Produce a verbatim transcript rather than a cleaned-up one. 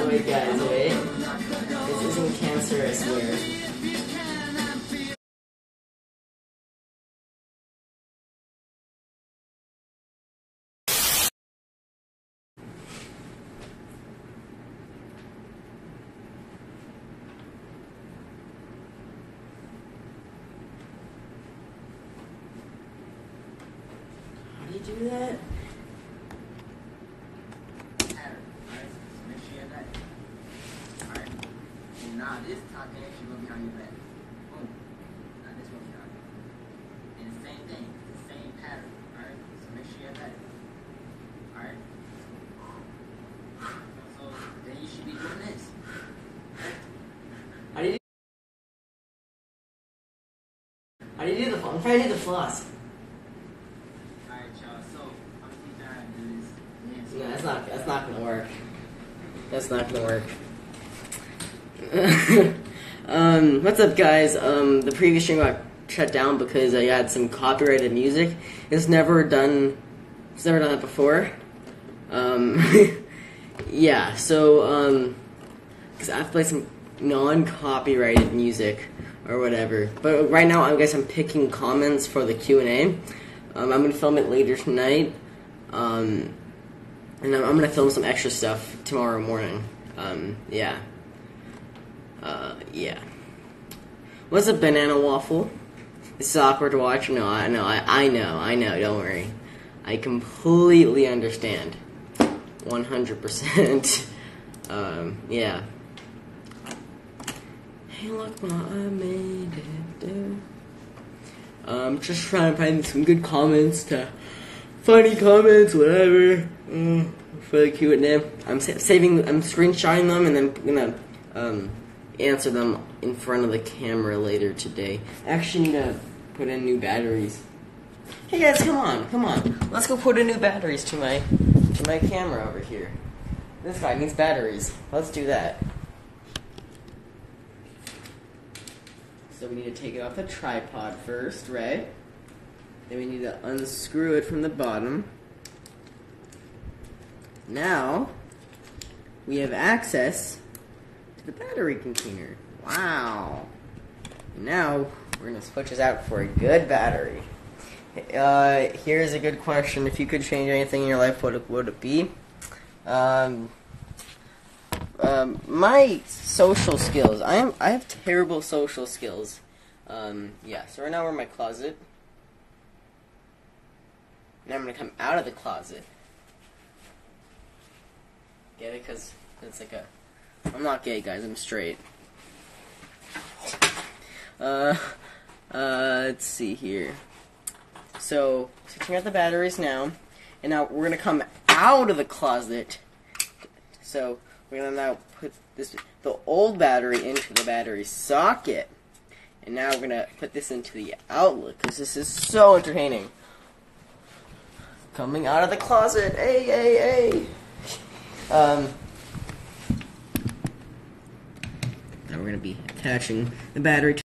Oh wait guys, wait. This isn't cancer, I swear. Do that. Now this top connection will be behind your back. Boom. Now this one behind you. And the same thing, the same pattern. Alright? So make sure you have that. Alright? So then you should be doing this. How do you do How do you do the floss? I'm trying to do the floss. No, that's not, that's not gonna work. That's not gonna work. um, what's up guys? Um, the previous stream got shut down because I had some copyrighted music. It's never done, it's never done that before. Um, yeah, so, um, cause I've played some non-copyrighted music or whatever. But right now, I guess I'm picking comments for the Q and A. Um, I'm gonna film it later tonight. Um, And I'm, I'm gonna film some extra stuff tomorrow morning. Um, yeah. Uh, yeah. What's a banana waffle? This is awkward to watch. No, I know, I, I know, I know, don't worry. I completely understand. one hundred percent. um, yeah. Hey, look, Ma, I made it, dude. Um, just trying to find some good comments to. Funny comments, whatever. Mm, for the Q and A, I'm sa saving. I'm screenshotting them, and then I'm gonna um, answer them in front of the camera later today. I actually need to put in new batteries. Hey guys, come on, come on. Let's go put in new batteries to my to my camera over here. This guy needs batteries. Let's do that. So we need to take it off the tripod first, right? Then we need to unscrew it from the bottom. Now, we have access to the battery container. Wow. Now, we're going to switch this out for a good battery. Uh, here's a good question. If you could change anything in your life, what would it be? Um, um, my social skills. I am, I have terrible social skills. Um, yeah, so right now we're in my closet. Now I'm going to come out of the closet. Get it? Because it's like a... I'm not gay, guys. I'm straight. Uh, uh, let's see here. So, switching out the batteries now. And now we're going to come out of the closet. So, we're going to now put this the old battery into the battery socket. And now we're going to put this into the outlet. Because this is so entertaining. Coming out of the closet, hey, hey, hey. Um, now we're gonna be attaching the battery to